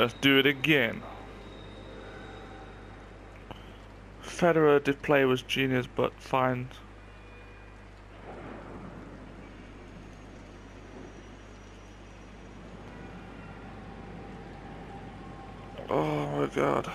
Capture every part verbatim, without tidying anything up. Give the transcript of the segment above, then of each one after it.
Let's do it again. Federer did play was genius, but fine. Oh my god.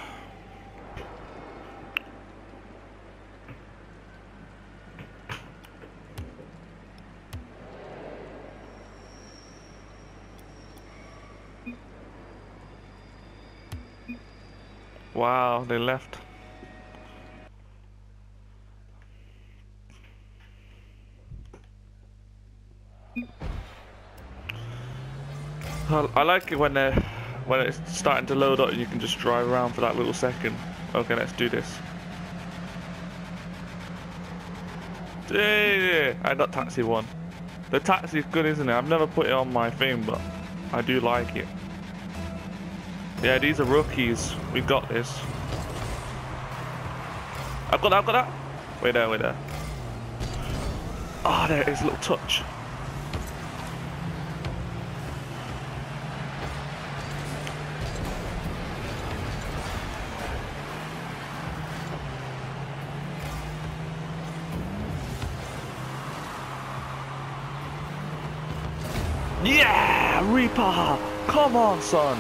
Wow, they left. I like it when they're when it's starting to load up and you can just drive around for that little second. Okay, let's do this. Yeah, I got taxi one. The taxi is good, isn't it? I've never put it on my thing, but I do like it. Yeah, these are rookies. We got this. I've got that, I've got that. Wait there, wait there. Oh, there it is, little touch. Yeah, Reaper! Come on, son!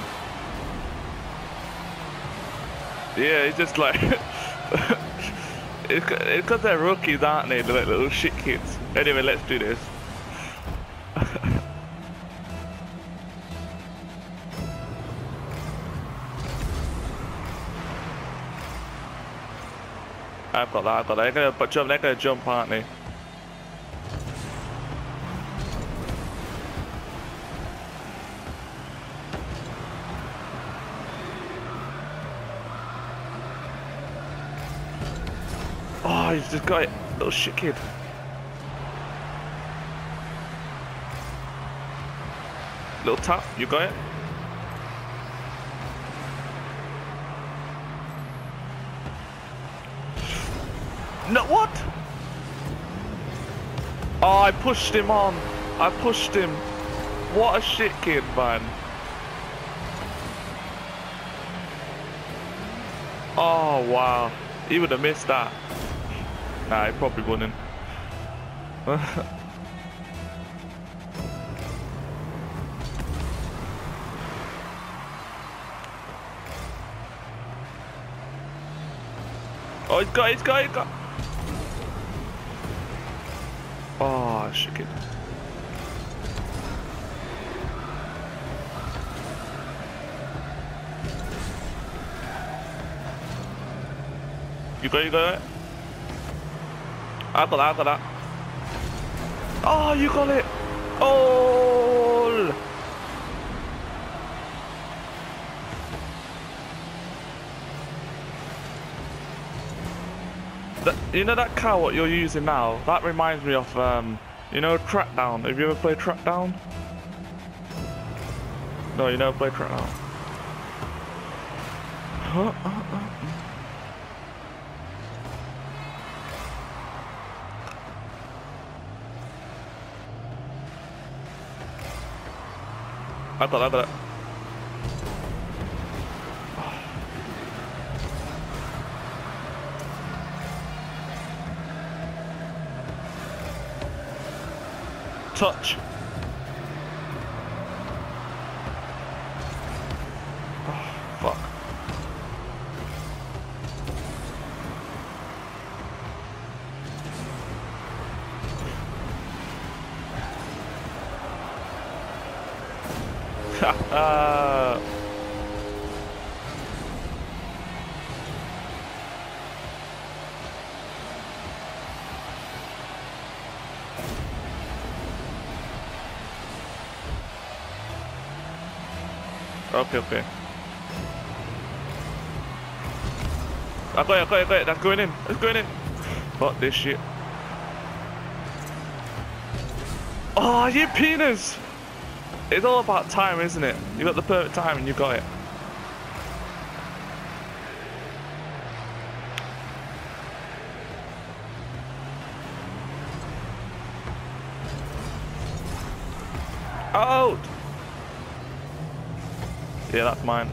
Yeah, he's just like... it's because they're rookies, aren't they? They're like little shit kids. Anyway, let's do this. I've got that, I've got that. They're gonna jump, they're gonna jump, aren't they? Oh, he's just got it. Little shit kid. Little tap, you got it? No, what? Oh, I pushed him on. I pushed him. What a shit kid, man. Oh, wow. He would have missed that. Nah, he probably wouldn't. Oh, he's got, he's got, he's got. Oh, shit. You got, you got it? I got that, I got that. Oh, you got it! Oh! That, you know that car what you're using now? That reminds me of, um, you know, Trackdown. Have you ever played Trackdown? No, you never played Trackdown. Huh? Uh, uh. I got that, I got that. Touch. Oh, fuck. Ha Okay, okay. I got it, I got it, I got it. That's going in. That's going in. Fuck this shit. Oh, you penis! It's all about time, isn't it? You got the perfect time and you got it. Out! Yeah, that's mine.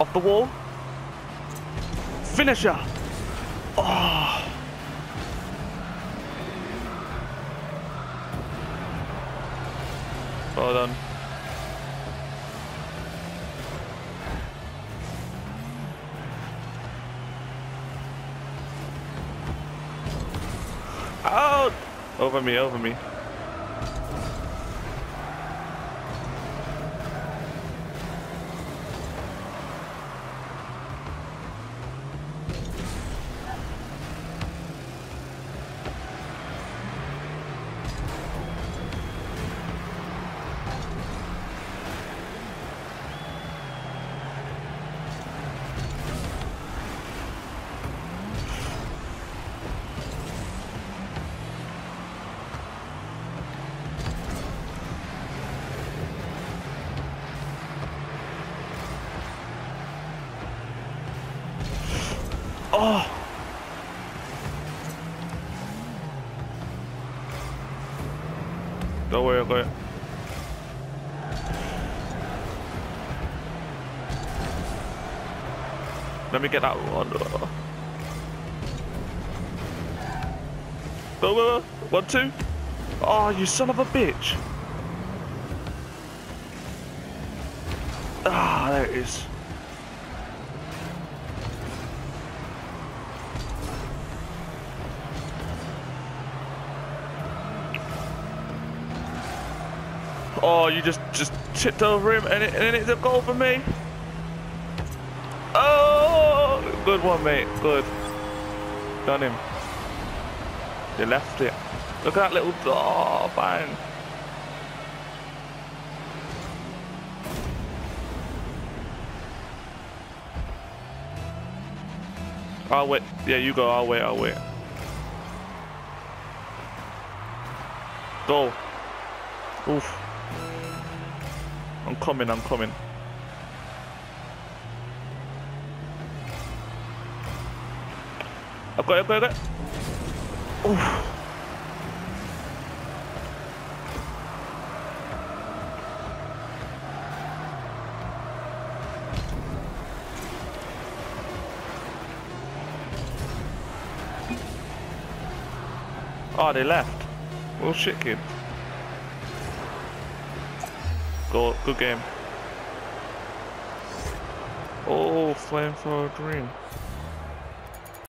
off the wall. Finisher. Oh. Well done. Out! Over me, over me. Oh. Don't worry about it. Let me get that one. Go, one, two. Oh, you son of a bitch. Ah, there it is. Oh, you just just tipped over him, and, it, and it's a goal for me. Oh, good one, mate. Good. Done him. You left it. Look at that little... Oh, bang. I'll wait. Yeah, you go. I'll wait. I'll wait. Goal. Oof. I'm coming, I'm coming. I've got it, I've got it, I've got it. Oof. Oh, they left. Well, shit, kid. Goal. Good game. Oh, flame for a dream.